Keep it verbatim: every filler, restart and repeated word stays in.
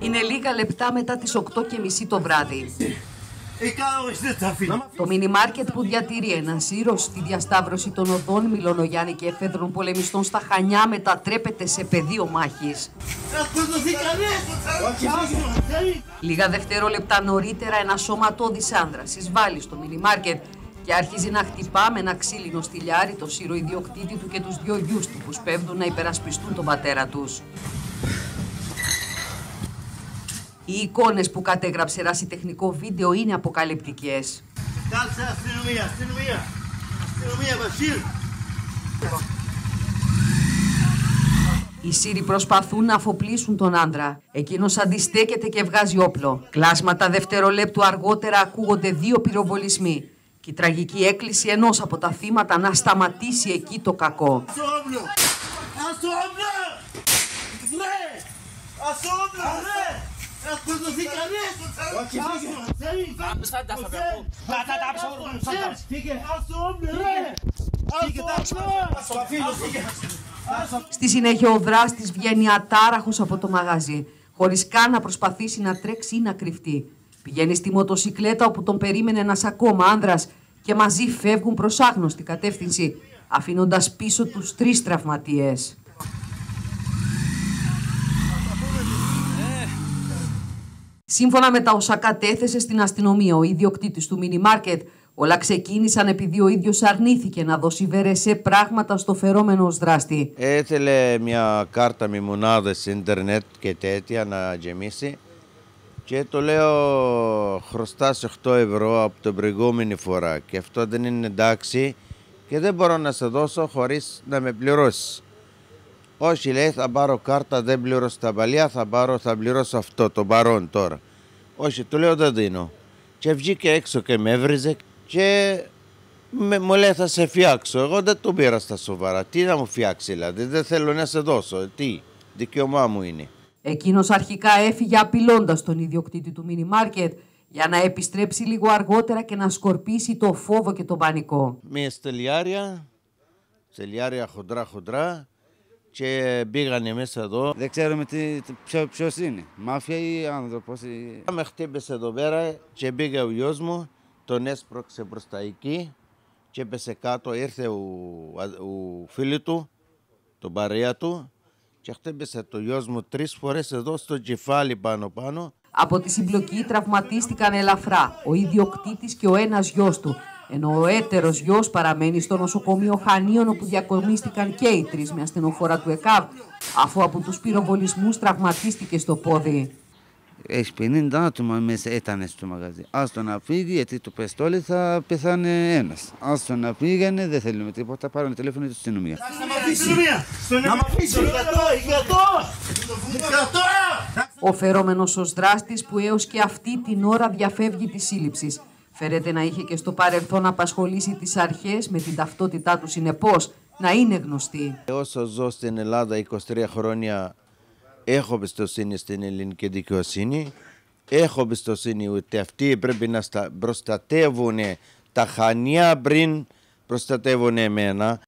Είναι λίγα λεπτά μετά τις οκτώ και μισή το βράδυ. Το μινιμάρκετ που διατηρεί έναν σύρος στη διασταύρωση των οδών Μιλωνογιάννη και εφέδρων πολεμιστών στα Χανιά μετατρέπεται σε πεδίο μάχης. Λίγα δευτερόλεπτα νωρίτερα ένα σωματώδης άνδρας εισβάλλει στο μινιμάρκετ και άρχιζει να χτυπά με ένα ξύλινο στυλιάρι το σύρο ιδιοκτήτη του και τους δυο γιους του που σπέβδουν να υπερασπιστούν τον πατέρα τους. Οι εικόνες που κατέγραψε ερασιτεχνικό βίντεο είναι αποκαλυπτικές. Κάλυψε αστυνομία, αστυνομία, αστυνομία, βασίλ. Οι Σύροι προσπαθούν να αφοπλίσουν τον άντρα. Εκείνος αντιστέκεται και βγάζει όπλο. Κλάσματα δευτερολέπτου αργότερα ακούγονται δύο πυροβολισμοί. Και η τραγική έκκληση ενός από τα θύματα να σταματήσει εκεί το κακό. Στη συνέχεια ο δράστης βγαίνει ατάραχος από το μαγαζί, χωρίς καν να προσπαθήσει να τρέξει ή να κρυφτεί. Πηγαίνει στη μοτοσικλέτα όπου τον περίμενε ένας ακόμα άνδρας και μαζί φεύγουν προς άγνωστη κατεύθυνση, αφήνοντας πίσω τους τρεις τραυματίες. Σύμφωνα με τα όσα κατέθεσε στην αστυνομία ο ιδιοκτήτης του μινιμάρκετ, όλα ξεκίνησαν επειδή ο ίδιος αρνήθηκε να δώσει βερεσέ πράγματα στο φερόμενο ως δράστη. Έθελε μια κάρτα με μονάδες ίντερνετ και τέτοια να γεμίσει και το λέω χρωστάς οκτώ ευρώ από την προηγούμενη φορά και αυτό δεν είναι εντάξει και δεν μπορώ να σε δώσω χωρίς να με πληρώσει. Όχι, λέει, θα πάρω κάρτα, δεν πληρώσω τα παλιά, θα, πάρω, θα πληρώσω αυτό, το παρόν τώρα. Όχι, του λέω δεν δίνω. Και βγήκε έξω και με έβριζε και με, μου λέει θα σε φτιάξω. Εγώ δεν το πήρα στα σοβαρά. Τι να μου φτιάξει, δηλαδή, δεν θέλω να σε δώσω. Τι, δικαιωμά μου είναι. Εκείνος αρχικά έφυγε απειλώντας τον ιδιοκτήτη του μινιμάρκετ για να επιστρέψει λίγο αργότερα και να σκορπίσει το φόβο και τον πανικό. Μια στελιάρια, στελιάρια χοντρά-χοντρά. Και πήγανε μέσα εδώ. Δεν ξέρουμε ποιος είναι, μάφια ή άνθρωπος. Με χτύπησε εδώ πέρα και πήγε ο γιος μου, τον έσπρωξε προς τα εκεί και έπεσε κάτω, ήρθε ο, ο φίλος του, τον παρέα του και χτύπησε το γιος μου τρεις φορές εδώ στο κεφάλι πάνω πάνω. Από τη συμπλοκή τραυματίστηκαν ελαφρά ο ιδιοκτήτης και ο ένας γιος του. Ενώ ο έτερος γιος παραμένει στο νοσοκομείο Χανίων, όπου διακομίστηκαν και οι τρεις με ασθενοφόρα του ΕΚΑΒ, αφού από τους πυροβολισμούς τραυματίστηκε στο πόδι. Έχει πενήντα άτομα μέσα ήταν στο μαγαζί. Άστο να φύγει, γιατί το πεστόλι θα πεθάνε ένας. Άστο να φύγανε, δεν θέλουμε τίποτα, πάρουν τηλέφωνο του αστυνομία. Ο φερόμενος ως δράστης που έως και αυτή την ώρα διαφεύγει της σύλληψης. Φέρεται να είχε και στο παρελθόν απασχολήσει τις αρχές με την ταυτότητά του συνεπώς να είναι γνωστή. Όσο ζω στην Ελλάδα είκοσι τρία χρόνια έχω εμπιστοσύνη στην ελληνική δικαιοσύνη. Έχω εμπιστοσύνη ότι αυτοί πρέπει να προστατεύουν τα Χανιά πριν προστατεύουν εμένα.